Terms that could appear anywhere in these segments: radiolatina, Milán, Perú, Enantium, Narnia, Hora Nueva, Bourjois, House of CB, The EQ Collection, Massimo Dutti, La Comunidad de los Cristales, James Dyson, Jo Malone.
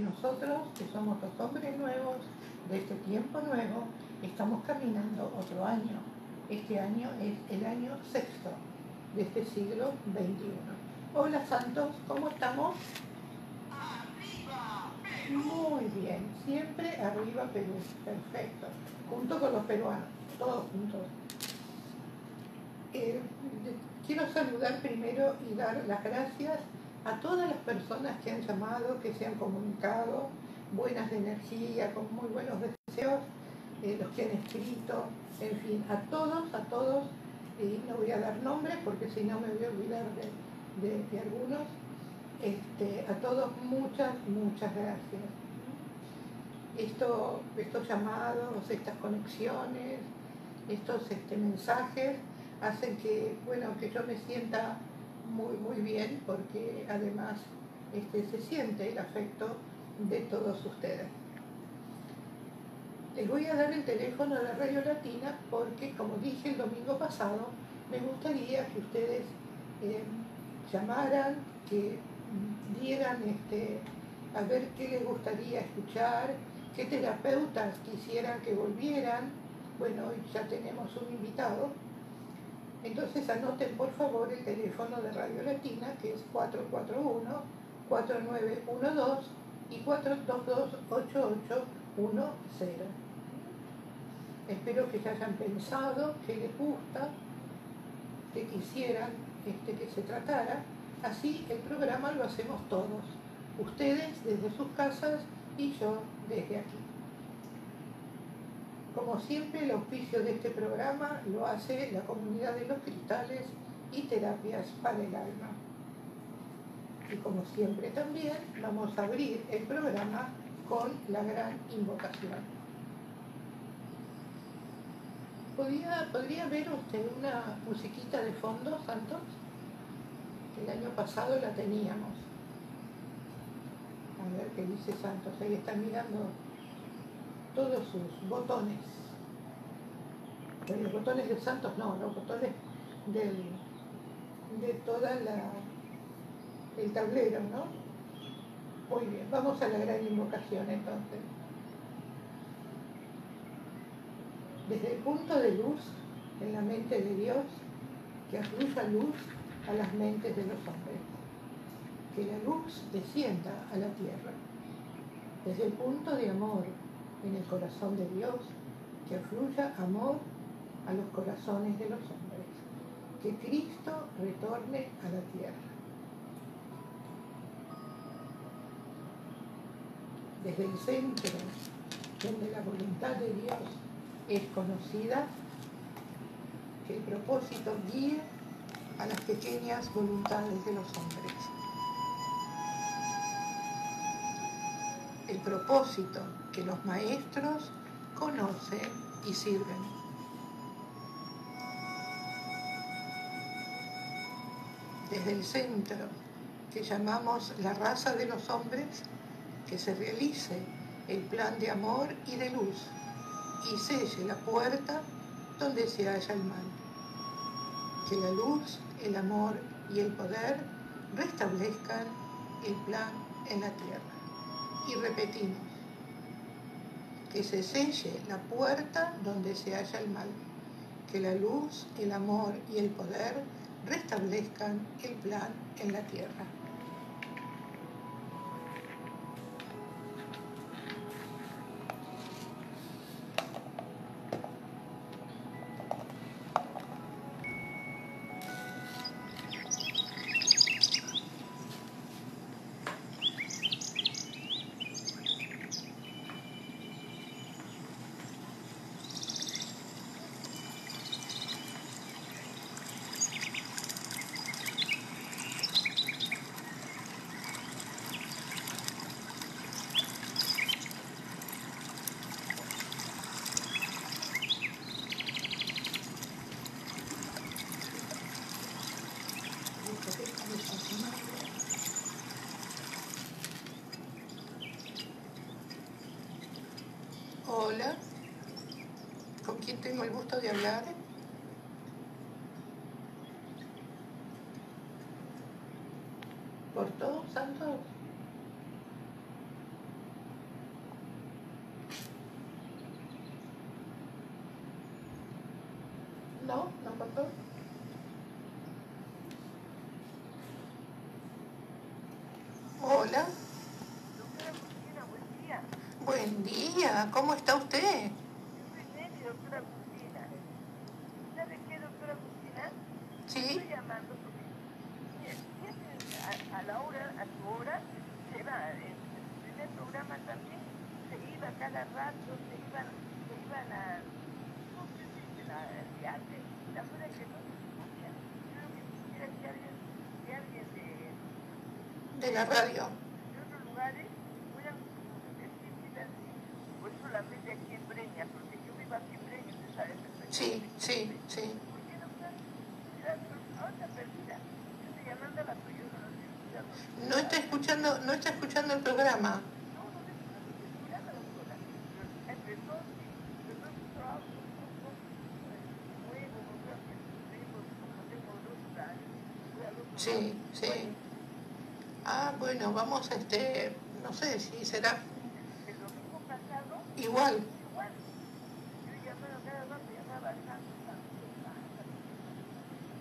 nosotros, que somos los hombres nuevos de este tiempo nuevo, estamos caminando otro año. Este año es el año sexto de este siglo XXI. Hola Santos, ¿cómo estamos? ¡Arriba Perú! Muy bien, siempre arriba Perú, perfecto. Junto con los peruanos, todos juntos. Quiero saludar primero y dar las gracias a todas las personas que han llamado, que se han comunicado, buenas de energía, con muy buenos deseos, los que han escrito, en fin, a todos, y no voy a dar nombres porque si no me voy a olvidar de algunos, a todos muchas gracias. Estos llamados, estas conexiones, estos mensajes hacen que, bueno, que yo me sienta muy bien, porque además se siente el afecto de todos ustedes. Les voy a dar el teléfono de la Radio Latina porque, como dije el domingo pasado, me gustaría que ustedes llamaran, que dieran a ver qué les gustaría escuchar, qué terapeutas quisieran que volvieran. Bueno, hoy ya tenemos un invitado. Entonces anoten por favor el teléfono de Radio Latina, que es 441-4912 y 422-8810. Espero que ya hayan pensado qué les gusta, que quisieran que se tratara. Así el programa lo hacemos todos, ustedes desde sus casas y yo desde aquí. Como siempre, el auspicio de este programa lo hace La Comunidad de los Cristales y Terapias para el Alma. Y como siempre también, vamos a abrir el programa con la gran invocación. ¿Podría ver usted una musiquita de fondo, Santos? El año pasado la teníamos. A ver qué dice Santos, ahí está mirando todos sus botones. Los botones de Santos no, los botones de toda el tablero, ¿no? Muy bien, vamos a la gran invocación entonces. Desde el punto de luz en la mente de Dios, que afluya luz a las mentes de los hombres, que la luz descienda a la tierra. Desde el punto de amor en el corazón de Dios, que afluya amor a los corazones de los hombres, que Cristo retorne a la tierra. Desde el centro, donde la voluntad de Dios es conocida, que el propósito guíe a las pequeñas voluntades de los hombres. El propósito que los maestros conocen y sirven. Desde el centro, que llamamos la raza de los hombres, que se realice el plan de amor y de luz, y selle la puerta donde se halla el mal. Que la luz, el amor y el poder restablezcan el plan en la tierra. Y repetimos, que se selle la puerta donde se halla el mal. Que la luz, el amor y el poder restablezcan el plan en la tierra. Hola, ¿con quién tengo el gusto de hablar? ¿Por todos, Santos? No, tampoco. Hola. Doctora Cristina, buen día. Buen día, ¿cómo está usted? Muy bien, doctora Cristina. ¿Sabe qué, doctora Cristina? Sí. Estoy llamando porque a la hora, a su hora, se va. En el programa también se iba cada rato, se iban a... La zona que no se escucha. Yo lo que quisiera es que alguien de la radio, de otros lugares, puedan decir así. Pues solamente aquí en Breña, porque yo vivo aquí en Breña, usted sabe perfectamente. Sí. ¿Por qué no está? Otra perdida. Yo estoy llamando a la tuya, no la estoy escuchando. No está escuchando el programa. Sí. Ah, bueno, vamos a no sé si será... El domingo pasado... Igual. Yo llamaba cada rato, llamaba Santos.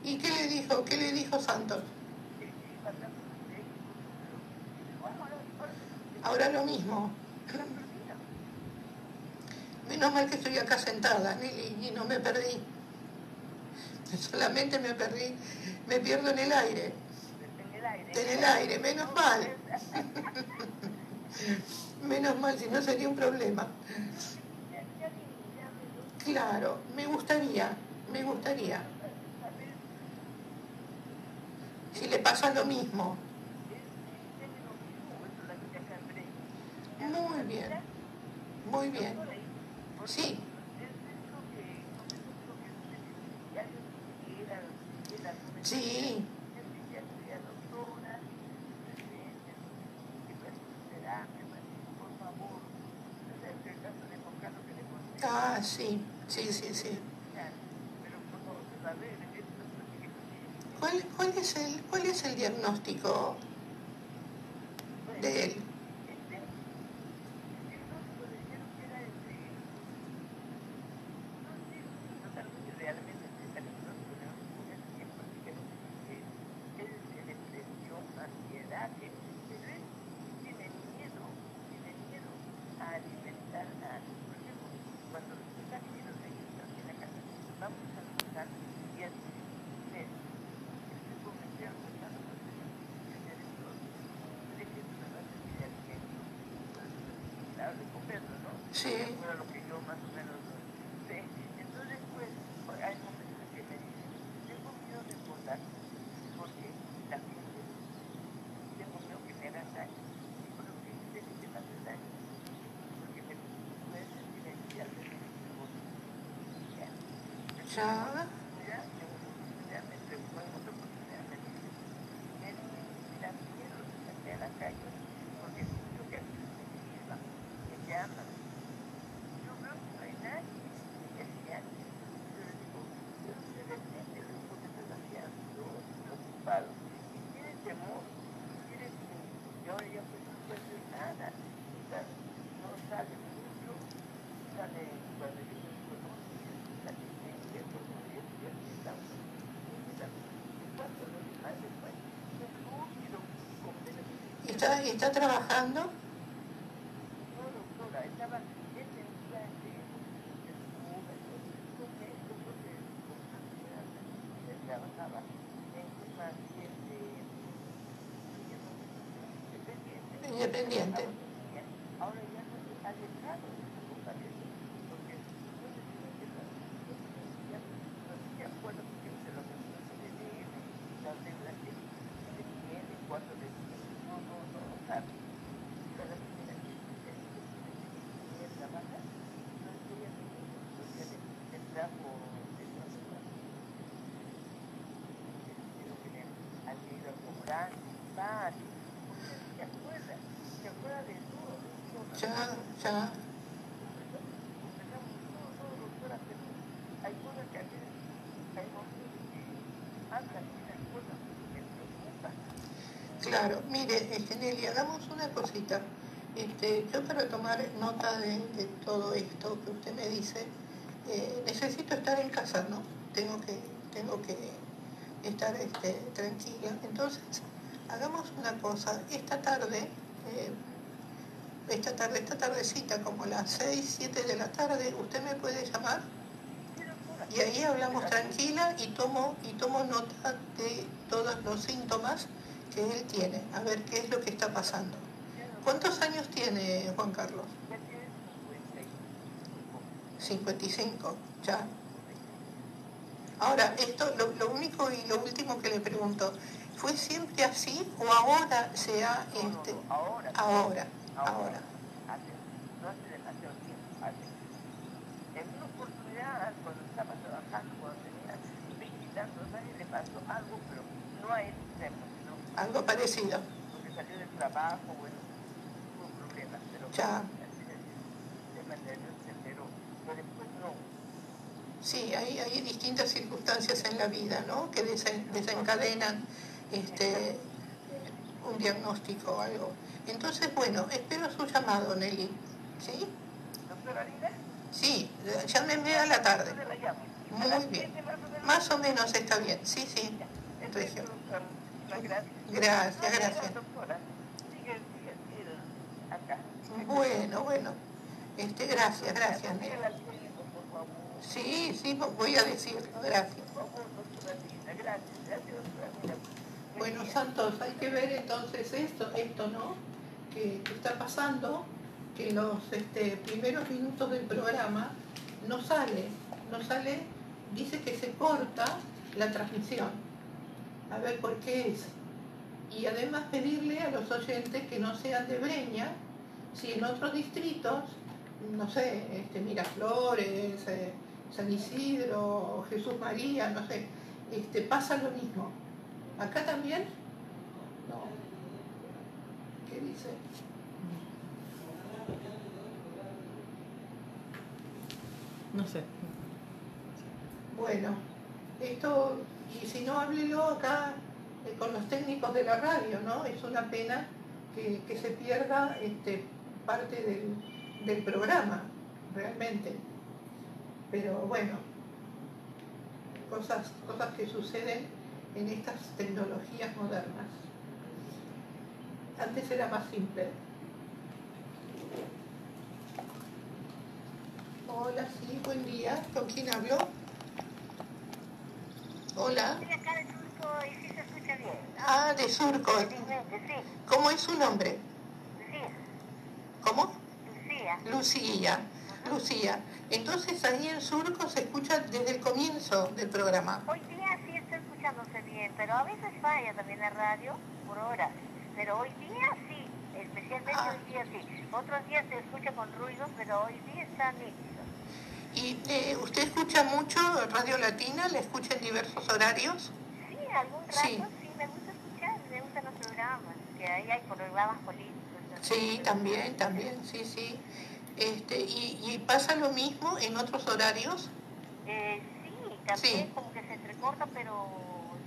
¿Y qué le dijo? ¿Qué le dijo Santos? Ahora lo mismo. Menos mal que estoy acá sentada, Nelly, y no me perdí. Solamente me perdí, me pierdo en el aire. En el aire, menos mal. Menos mal, si no sería un problema. Claro, me gustaría. Si le pasa lo mismo. Muy bien. Sí. Sí. Ah, sí. ¿Cuál es el diagnóstico de él? Sí. Bueno, lo que yo más o menos sé. Entonces, pues, hay momentos que me dicen, tengo miedo de votar, porque también tengo miedo que me hagan daño. Y por lo que dice que me hace daño, porque me puede sentir el día de mi voto. Ya. ¿Está trabajando? No, doctora, estaba independiente. Ahora ya no se ha dejado de su compañero, porque no se acuerda que se lo mencionó de DM, las reglas que se tiene, cuando le dice, no. Ya. Claro, mire, Nelly, hagamos una cosita. Yo para tomar nota de todo esto que usted me dice, necesito estar en casa, ¿no? tengo que estar tranquila. Entonces, hagamos una cosa, esta tardecita, como las 6, 7 de la tarde, usted me puede llamar y ahí hablamos tranquila y tomo nota de todos los síntomas que él tiene, a ver qué es lo que está pasando. ¿Cuántos años tiene Juan Carlos? 55, ya. Ahora, esto, lo único y lo último que le pregunto, ¿fue siempre así o ahora se ha...? No, ahora. En una oportunidad, cuando estaba trabajando, cuando tenía 20 y tantos años, le pasó algo, pero no a él, sino algo parecido. Porque salió del trabajo, bueno, tuvo problemas, pero ya. Se mantenía entero, pero después no. Sí, hay distintas circunstancias en la vida, ¿no?, que desencadenan un diagnóstico o algo. Entonces, bueno, espero su llamado, Nelly. ¿Sí? ¿Doctora Lina? Sí, llámeme a la tarde. Muy bien. Más o menos está bien. Sí, sí. Regio. Gracias. Bueno. Gracias, Nelly. Sí, voy a decirlo, gracias. Bueno, Santos, hay que ver entonces esto, ¿no?, que está pasando, que los primeros minutos del programa no sale, dice que se corta la transmisión. A ver por qué es. Y además pedirle a los oyentes que no sean de Breña, si en otros distritos, no sé, Miraflores, San Isidro, Jesús María, no sé, pasa lo mismo. ¿Acá también? No. ¿Qué dice? No sé. Bueno, esto, y si no, háblelo acá con los técnicos de la radio, ¿no? Es una pena que se pierda parte del programa, realmente. Pero bueno, cosas que suceden en estas tecnologías modernas. Antes era más simple. Hola, sí, buen día. ¿Con quién habló? Hola. Estoy acá de Surco y sí se escucha bien. Ah, de Surco. ¿Cómo es su nombre? Lucía. ¿Cómo? Lucía. Lucía, entonces ahí en Surco se escucha desde el comienzo del programa. Hoy día sí está escuchándose bien, pero a veces falla también la radio por horas. Pero hoy día sí, especialmente hoy día sí. Otros días se escucha con ruido, pero hoy día está nítido. ¿Y usted escucha mucho Radio Latina? ¿La escucha en diversos horarios? Sí, algún rato sí, me gusta escuchar, me gustan los programas, que ahí hay programas políticos. Sí, también, sí. ¿Y pasa lo mismo en otros horarios? Sí, también sí. Como que se entrecorta, pero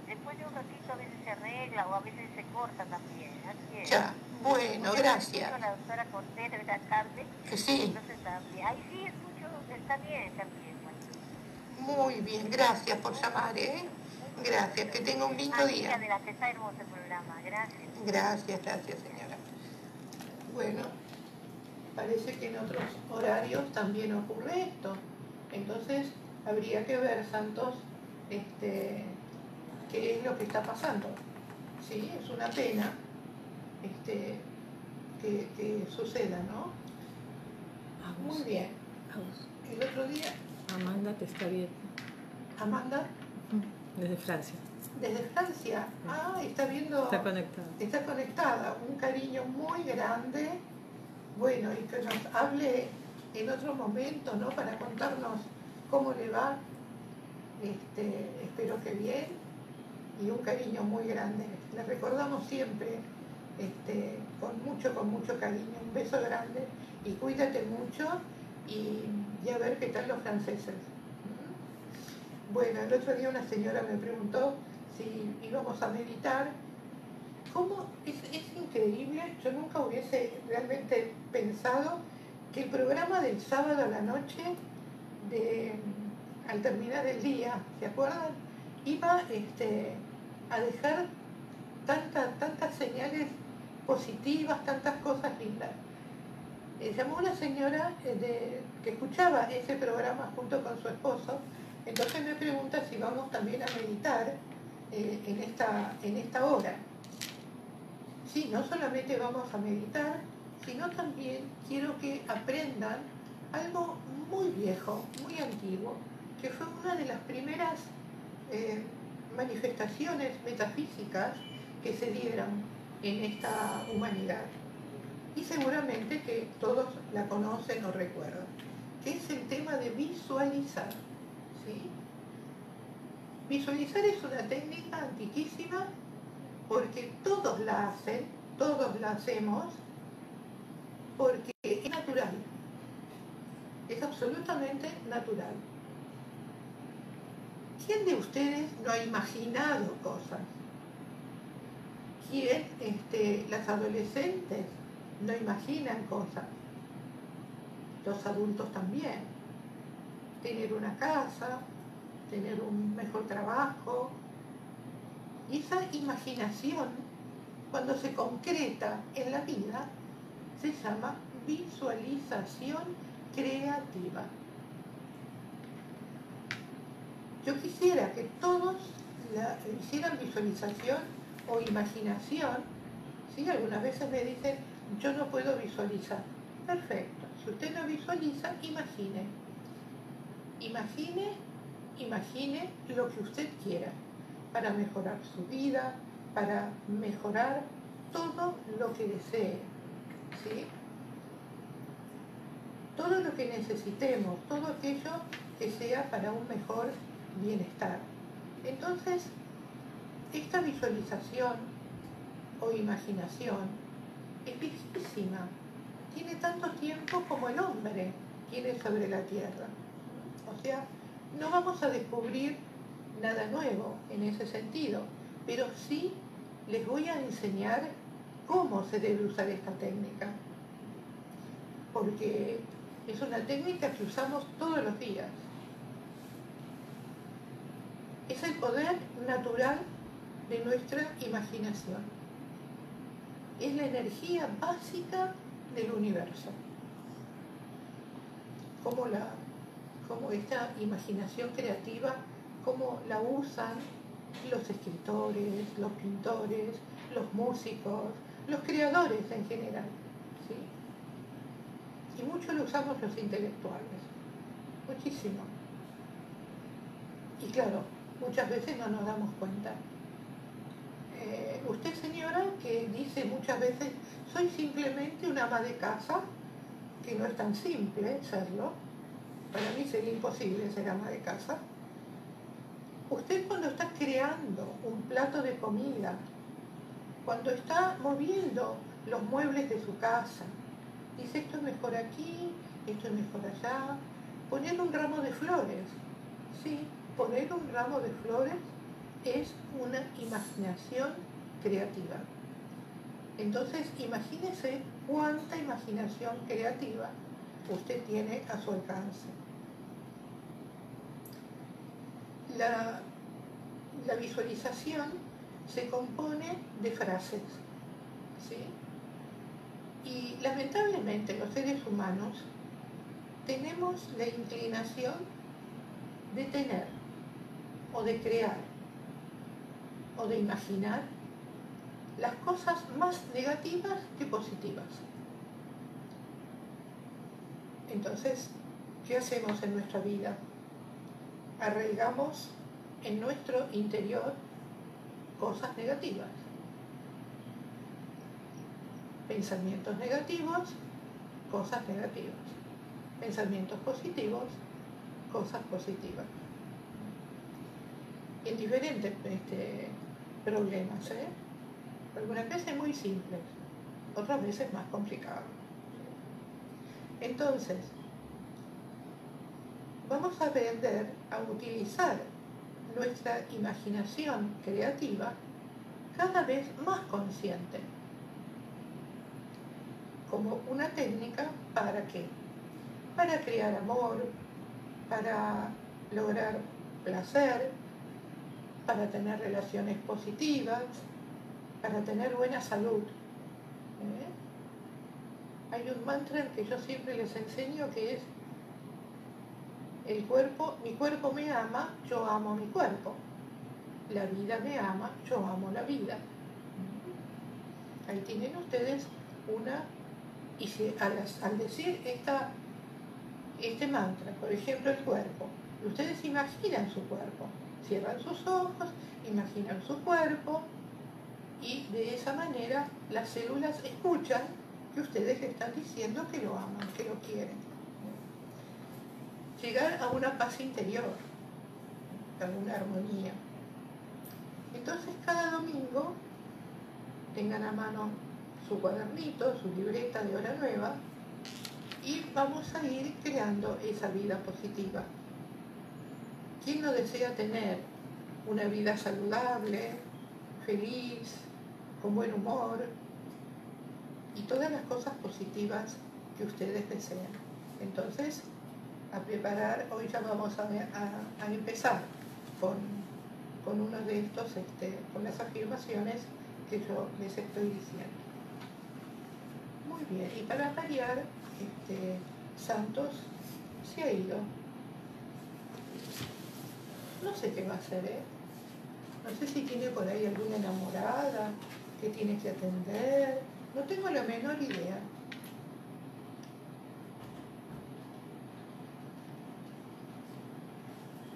después de un ratito a veces se arregla o a veces se corta también. Así es. Ya, bueno, yo gracias. Escucho a la doctora Cortés de la tarde. Sí. Entonces también, ahí sí escucho, está bien también. Muy bien, gracias por llamar, ¿eh? Gracias, que tenga un lindo día. De la que está hermoso el programa, gracias. Gracias, señora. Bueno, parece que en otros horarios también ocurre esto. Entonces, habría que ver, Santos, qué es lo que está pasando. Sí, es una pena que suceda, ¿no? Muy bien. El otro día... Amanda te está viendo. ¿Amanda? Desde Francia. Desde Francia. Ah, está viendo... Está conectada. Está conectada. Un cariño muy grande. Bueno, y que nos hable en otro momento, ¿no?, para contarnos cómo le va. Espero que bien. Y un cariño muy grande. Le recordamos siempre con mucho cariño. Un beso grande. Y cuídate mucho. Y a ver qué tal los franceses. Bueno, el otro día una señora me preguntó si íbamos a meditar. ¿Cómo? Es increíble, yo nunca hubiese realmente pensado que el programa del sábado a la noche de al terminar el día, ¿se acuerdan? Iba a dejar tantas señales positivas, tantas cosas lindas. Llamó una señora que escuchaba ese programa junto con su esposo, entonces me pregunta si vamos también a meditar en esta hora. Sí, no solamente vamos a meditar, sino también quiero que aprendan algo muy viejo, muy antiguo, que fue una de las primeras manifestaciones metafísicas que se dieron en esta humanidad. Y seguramente que todos la conocen o recuerdan, que es el tema de visualizar, ¿sí? Visualizar es una técnica antiquísima porque todos la hacen, todos la hacemos, porque es natural, es absolutamente natural. ¿Quién de ustedes no ha imaginado cosas? ¿Quién, las adolescentes no imaginan cosas? Los adultos también. Tener una casa, tener un mejor trabajo. Y esa imaginación, cuando se concreta en la vida, se llama visualización creativa. Yo quisiera que todos hicieran visualización o imaginación, ¿sí? Algunas veces me dicen, yo no puedo visualizar. Perfecto, si usted no visualiza, imagine. Imagine lo que usted quiera, para mejorar su vida, para mejorar todo lo que desee, ¿sí? Todo lo que necesitemos, todo aquello que sea para un mejor bienestar. Entonces, esta visualización o imaginación es viejísima, tiene tanto tiempo como el hombre tiene sobre la tierra. O sea, no vamos a descubrir nada nuevo en ese sentido, pero sí les voy a enseñar cómo se debe usar esta técnica, porque es una técnica que usamos todos los días. Es el poder natural de nuestra imaginación. Es la energía básica del universo. Como esta imaginación creativa, como la usan los escritores, los pintores, los músicos, los creadores en general, ¿sí? Y mucho lo usamos los intelectuales, muchísimo. Y claro, muchas veces no nos damos cuenta. Usted, señora, que dice muchas veces, soy simplemente una ama de casa, que no es tan simple serlo, para mí sería imposible ser ama de casa. Usted, cuando está creando un plato de comida, cuando está moviendo los muebles de su casa, dice esto es mejor aquí, esto es mejor allá, poner un ramo de flores, sí, poner un ramo de flores es una imaginación creativa. Entonces, imagínese cuánta imaginación creativa usted tiene a su alcance. La visualización se compone de frases, ¿sí? Y lamentablemente los seres humanos tenemos la inclinación de tener o de crear o de imaginar las cosas más negativas que positivas. Entonces, ¿qué hacemos en nuestra vida? Arraigamos en nuestro interior cosas negativas, pensamientos negativos, cosas negativas, pensamientos positivos, cosas positivas. En diferentes problemas, ¿eh? Algunas veces muy simples, otras veces más complicados. Entonces, vamos a aprender a utilizar nuestra imaginación creativa cada vez más consciente, como una técnica. ¿Para qué? Para crear amor, para lograr placer, para tener relaciones positivas, para tener buena salud. Hay un mantra que yo siempre les enseño que es el cuerpo, mi cuerpo me ama, yo amo mi cuerpo. La vida me ama, yo amo la vida. Ahí tienen ustedes una, y si, al decir este mantra, por ejemplo el cuerpo, ustedes imaginan su cuerpo, cierran sus ojos, imaginan su cuerpo, y de esa manera las células escuchan que ustedes le están diciendo que lo aman, que lo quieren. Llegar a una paz interior, a una armonía. Entonces cada domingo tengan a mano su cuadernito, su libreta de Hora Nueva, y vamos a ir creando esa vida positiva. ¿Quién no desea tener una vida saludable, feliz, con buen humor y todas las cosas positivas que ustedes desean? Entonces, a preparar, hoy ya vamos a empezar con uno de estos, con las afirmaciones que yo les estoy diciendo. Muy bien, y para variar, Santos se ha ido. No sé qué va a hacer, no sé si tiene por ahí alguna enamorada que tiene que atender, no tengo la menor idea.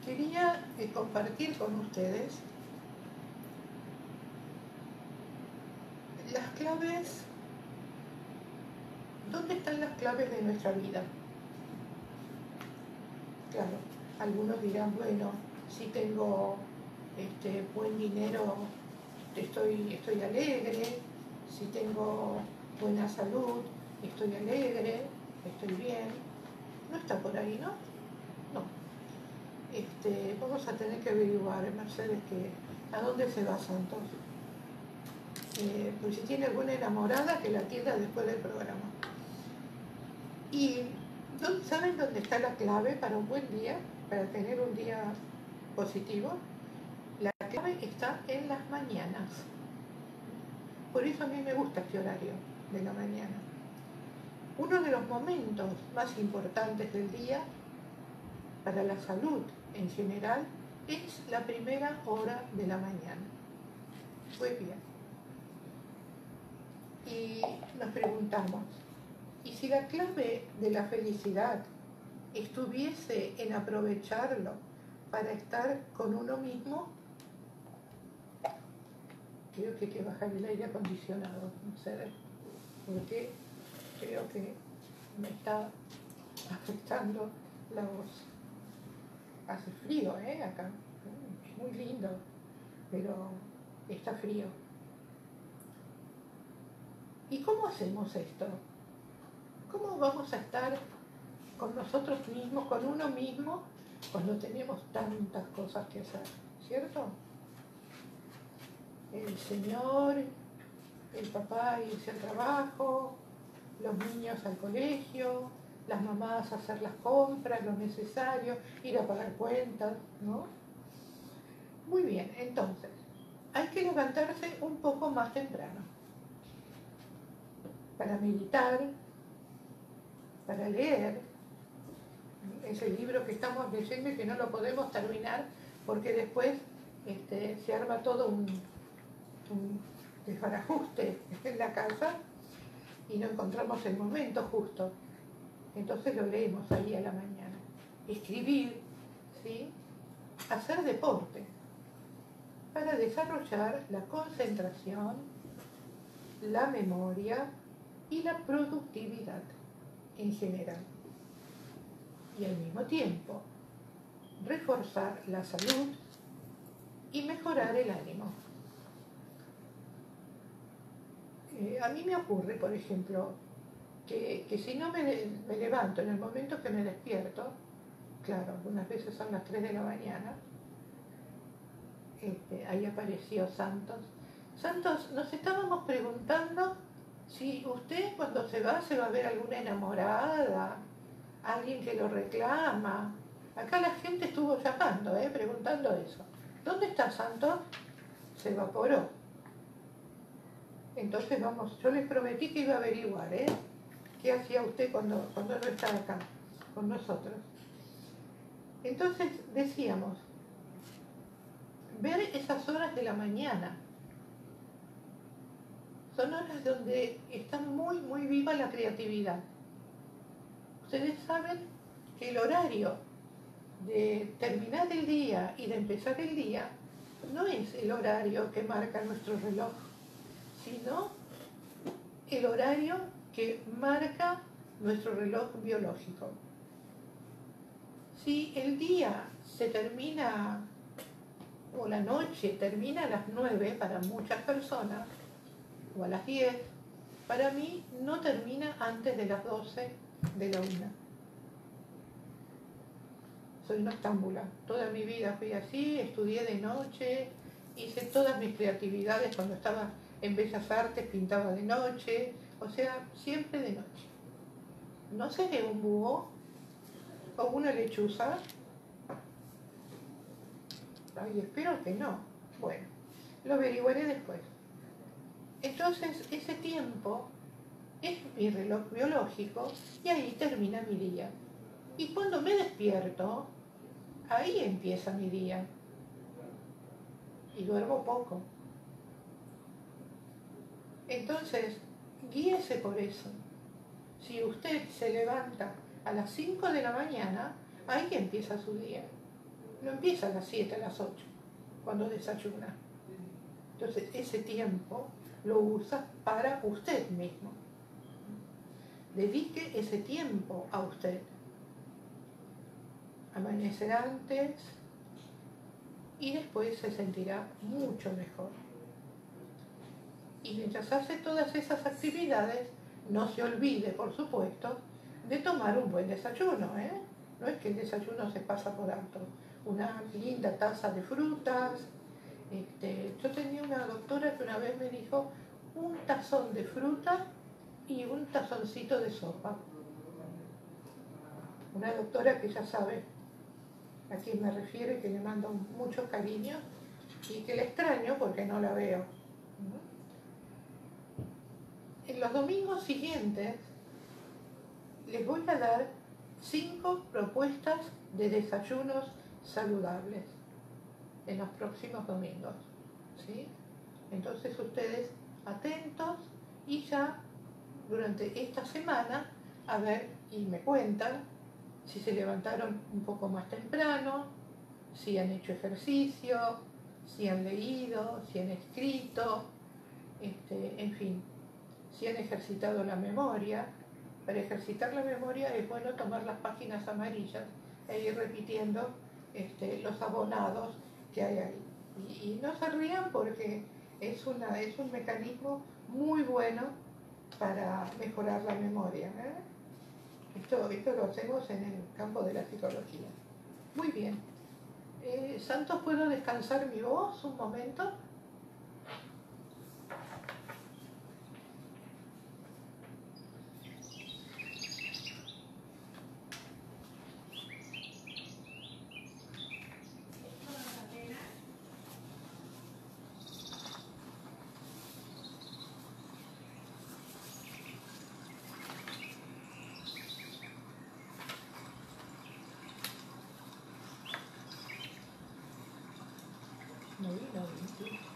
Quería compartir con ustedes las claves. ¿Dónde están las claves de nuestra vida? Claro, algunos dirán, bueno, si tengo buen dinero estoy alegre, si tengo buena salud estoy alegre, estoy bien. No está por ahí, ¿no? No. Vamos a tener que averiguar, Mercedes, a dónde se va Santos. Pues si tiene alguna enamorada, que la atienda después del programa. ¿Y saben dónde está la clave para un buen día, para tener un día positivo? La clave está en las mañanas. Por eso a mí me gusta este horario de la mañana. Uno de los momentos más importantes del día para la salud en general es la primera hora de la mañana. Muy bien. Y nos preguntamos, ¿y si la clave de la felicidad estuviese en aprovecharlo para estar con uno mismo? Creo que hay que bajar el aire acondicionado, no sé, porque creo que me está afectando la voz. Hace frío, acá, es muy lindo, pero está frío. ¿Y cómo hacemos esto? ¿Cómo vamos a estar con nosotros mismos, con uno mismo, cuando tenemos tantas cosas que hacer? ¿Cierto? El señor, el papá irse al trabajo, los niños al colegio, las mamás hacer las compras, lo necesario, ir a pagar cuentas, ¿no? Muy bien, entonces, hay que levantarse un poco más temprano para meditar, para leer ese libro que estamos leyendo y que no lo podemos terminar porque después se arma todo un desbarajuste en la casa y no encontramos el momento justo. Entonces lo leemos ahí a la mañana. Escribir, ¿sí? Hacer deporte para desarrollar la concentración, la memoria y la productividad en general, y al mismo tiempo reforzar la salud y mejorar el ánimo. A mí me ocurre, por ejemplo, que si no me levanto en el momento que me despierto, claro, algunas veces son las 3 de la mañana, ahí apareció Santos. Santos, nos estábamos preguntando si usted cuando se va a ver alguna enamorada, alguien que lo reclama, Acá la gente estuvo llamando, preguntando eso. ¿Dónde está Santos? Se evaporó. Entonces vamos, yo les prometí que iba a averiguar, ¿qué hacía usted cuando no estaba acá con nosotros? Entonces decíamos, ver esas horas de la mañana. Son horas donde está muy, muy viva la creatividad. Ustedes saben que el horario de terminar el día y de empezar el día no es el horario que marca nuestro reloj, sino el horario que marca nuestro reloj biológico. Si el día se termina, o la noche termina a las 9 para muchas personas, o a las 10, para mí no termina antes de las 12 de la 1. Soy noctámbula, toda mi vida fui así, estudié de noche, hice todas mis creatividades cuando estaba en Bellas Artes, pintaba de noche, o sea, siempre de noche. No seré un búho o una lechuza. Ay, espero que no. Bueno, lo averiguaré después. Entonces, ese tiempo es mi reloj biológico y ahí termina mi día. Y cuando me despierto, ahí empieza mi día. Y duermo poco. Entonces, guíese por eso. Si usted se levanta a las 5 de la mañana, ahí empieza su día. No empieza a las 7, a las 8, cuando desayuna. Entonces, ese tiempo lo usa para usted mismo. Dedique ese tiempo a usted. Amanecer antes y después se sentirá mucho mejor. Y mientras hace todas esas actividades, no se olvide, por supuesto, de tomar un buen desayuno, No es que el desayuno se pasa por alto. Una linda taza de frutas. Yo tenía una doctora que una vez me dijo un tazón de fruta y un tazoncito de sopa. Una doctora que ya sabe a quién me refiero y que le mando mucho cariño y que la extraño porque no la veo. En los domingos siguientes les voy a dar 5 propuestas de desayunos saludables en los próximos domingos, ¿sí? Entonces ustedes atentos y ya durante esta semana a ver y me cuentan si se levantaron un poco más temprano, si han hecho ejercicio, si han leído, si han escrito, en fin, si han ejercitado la memoria. Para ejercitar la memoria es bueno tomar las páginas amarillas e ir repitiendo los abonados que hay ahí. Y no se rían porque es un mecanismo muy bueno para mejorar la memoria. Esto lo hacemos en el campo de la psicología. Muy bien. Santos, ¿puedo descansar mi voz un momento? No, no, no.